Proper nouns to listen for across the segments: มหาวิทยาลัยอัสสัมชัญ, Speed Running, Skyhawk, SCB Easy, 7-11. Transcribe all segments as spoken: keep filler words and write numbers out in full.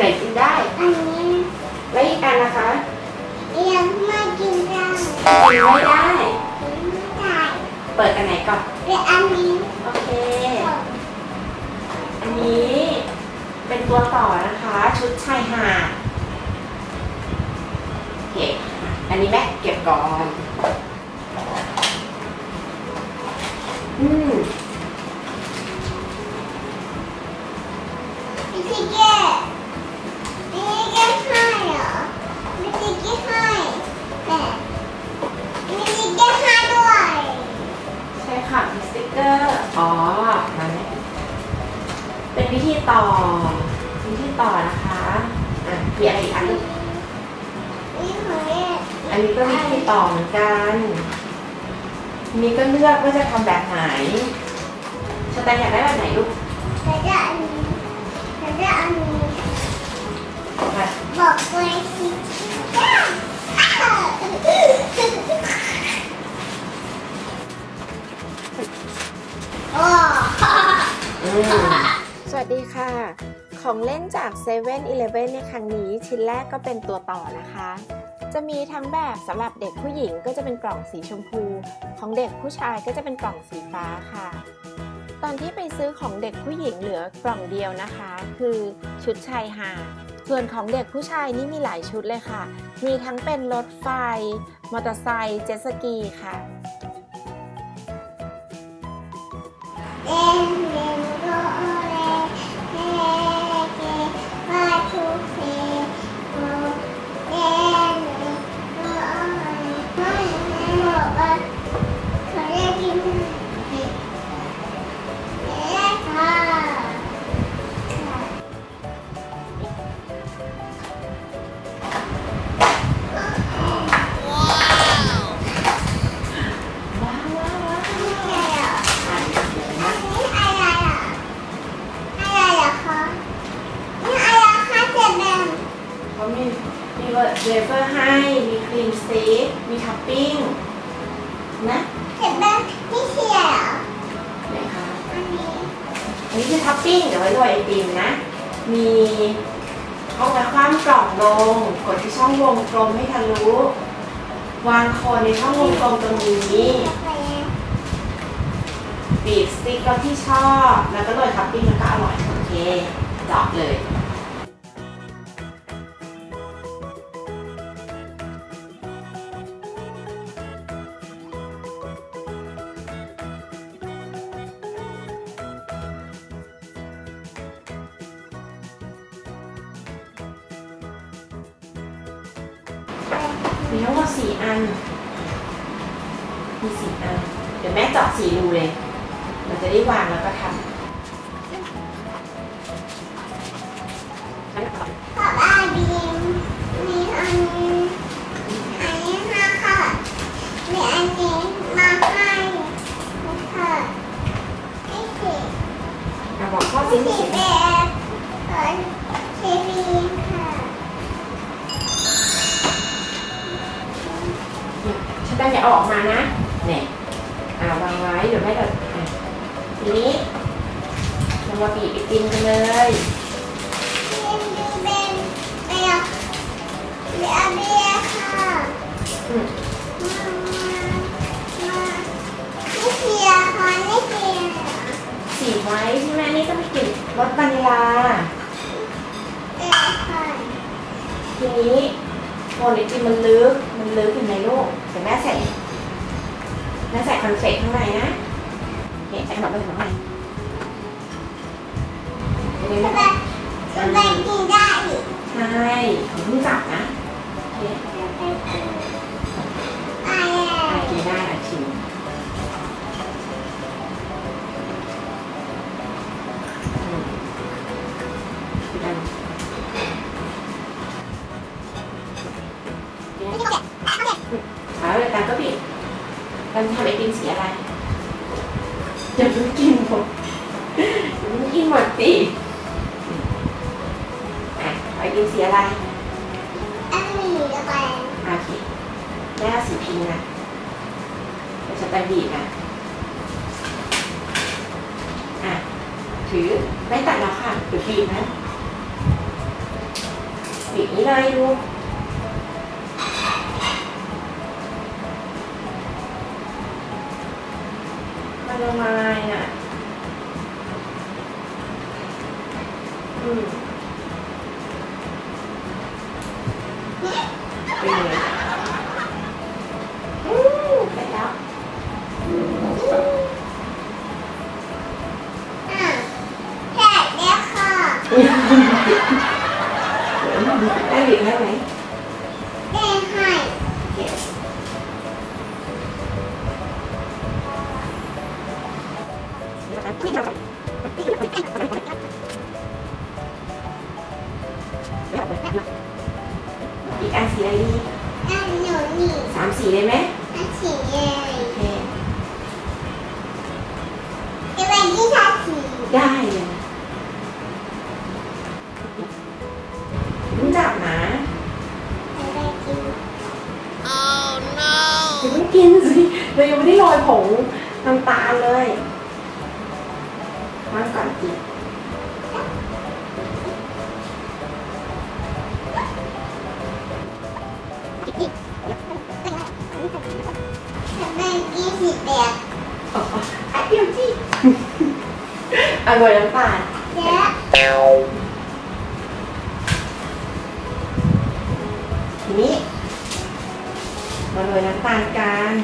ไหนกินได้อันนี้แล้วอีกอันนะคะยังไม่กินได้กินไม่ได้เปิดอันไหนก่อนเปิดอันนี้โอเคอันนี้เป็นตัวต่อนะคะชุดชายหาดโอเคอันนี้แม่เก็บก่อนอืมพี่ชิเก้พี่ชิเก้ให้เหรอพี่ชิเก้ให้แต่พี่ชิเก้ให้ด้วยใช่ค่ะสติ๊กเกอร์อ๋อมาไหมเป็นวิธีต่อวิธีต่อนะคะอ่ะมีอะไรอีกอันนึงอันนี้ก็วิธีต่อเหมือนกันนี่ก็เลือกว่าจะทำแบบไหนชาแตงอยากได้แบบไหนลูกจะได้อันนี้จะได้อันนี้บอกไปสิสวัสดีค่ะของเล่นจาก เซเว่นอีเลฟเว่น ในครั้งนี้ชิ้นแรกก็เป็นตัวต่อนะคะจะมีทั้งแบบสำหรับเด็กผู้หญิงก็จะเป็นกล่องสีชมพูของเด็กผู้ชายก็จะเป็นกล่องสีฟ้าค่ะตอนที่ไปซื้อของเด็กผู้หญิงเหลือกล่องเดียวนะคะคือชุดชายหาดส่วนของเด็กผู้ชายนี่มีหลายชุดเลยค่ะมีทั้งเป็นรถไฟมอเตอร์ไซค์เจ็ตสกีค่ะเวเฟอร์ให้มีครีมสติ๊กมีท็อปปิ้งนะเห็นแบบนี่เชียร์ไหนคะอันนี้อันนี้คือท็อปปิ้งเดี๋ยวไว้ด้วยไอติมนะมีเอาไว้คว่ำกล่องลงกดที่ช่องวงกลมให้ทะลุวางโคนในช่องวงกลมตรงนี้บีบสติ๊กเราที่ชอบแล้วก็โรยท็อปปิ้งแล้วก็อร่อยโอเคจบเลยมีทั้งหมดสี่อันมีสี่อันเดี๋ยวแม่เจาะสี่รูเลยเราจะได้วางแล้วก็ทำขอบอาบีมมีอันนี้อันนี้มาค่ะมีอันนี้มาให้ค่ะนี่สิบอกข้อสินี่สิแบบเออเชฟีค่ะได้อย่าออกมานะเนี่ยอ่าวางไว้เดี๋ยวแม่จะทีนี้เรามาบีบไอติมกันเลยเป็นแบบเบียร์เบียร์ค่ะนี่เบียร์ค่ะนี่เบียร์สีไว้ใช่ไหมนี่ก็มีกลิ่นรสวานิลาทีนี้โมลิจิมันลึกมันลึกอยู่ในลูกเดี๋ยวแม่ใส่แม่ใส่คอนเฟกข้างในนะเห็นใส่หนอไปหนอไปจะไปกินได้ใช่ผมเพิ่งจับนะกินได้อ่ะชิมเราทำไอติมสีอะไรอย่าเพิ่งกินหมดอย่าเพิ่งกินหมดสิอ่ะไอติมสีอะไรอันนี้อะไรโอเคแม่เอาสีพิงค์นะเราจะไปบีบนะอ่ะถือไม่ตัดแล้วค่ะเดี๋ยวบีบนะ สีน่าดูมันละไม้น่ะอืมเป็นไงอืมไปแล้วได้หยิบให้ไหมได้ให้อีกอันสีอะไรดีอันหนูนี่สามสีเลยไหมอันสีเลยจะไปยี่ห้าสีได้เลยจับนะอย่าเพิ่งกินสิเรายังไม่ได้โรยผงน้ำตาลเลยมาก่อนกินไม่กินสีแดงอ๋อไอเดียวจีเอาโรยน้ำตาลทีนี้มาโรยน้ำตาลกัน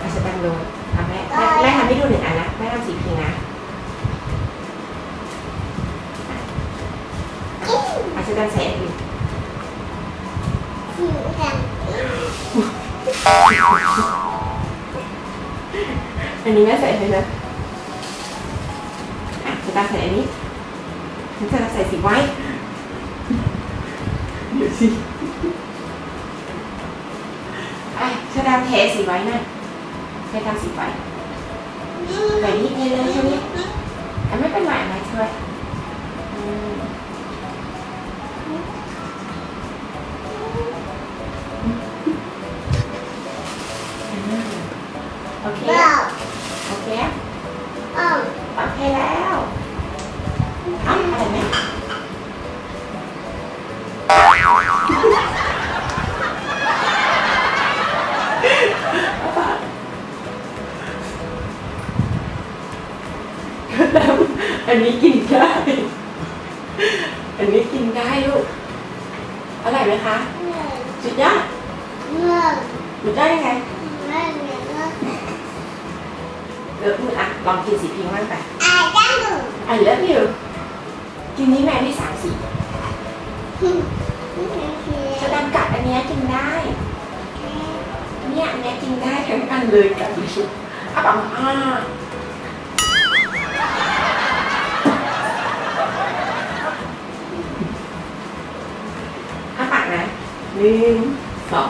อาจจะแบ่งโรยทำแม่แม่ทำให้ดูหนึ่งอันนะแม่ทำสีพิงนะอาจจะแบ่งใส่อันอื่นอันนี้แม่ใส่เลยนะจะแบ่งใส่อันนี้ฉันจะใส่สีไว้เดี๋ยวสิไอ้ชาดาเทสีไว้หน่อยใช้ทำสีไว้ใส่นิดเดียวเลยใช่ไหมแต่ไม่เป็นไรไหมช่วยโอเคโอเคอ๋อโอเคแล้วอ้าวอะไรไหมแล้วอันนี้กินได้อันนี้กินได้ลูกอะไรไหมคะจุดยากจุดได้ยังไงเดี๋ยวคุณอ่ะลองกินสีพิงค์บ้างไปอ่ะได้หนูอ่ะเลิฟอยู่กินนี้แม่ที่สามสีจะดำกัดอันนี้กินได้เนี่ยอันนี้กินได้ทั้งอันเลยกัดชุบอ่ะปังอ่ะอ่ะปากนะหนึ่งสอง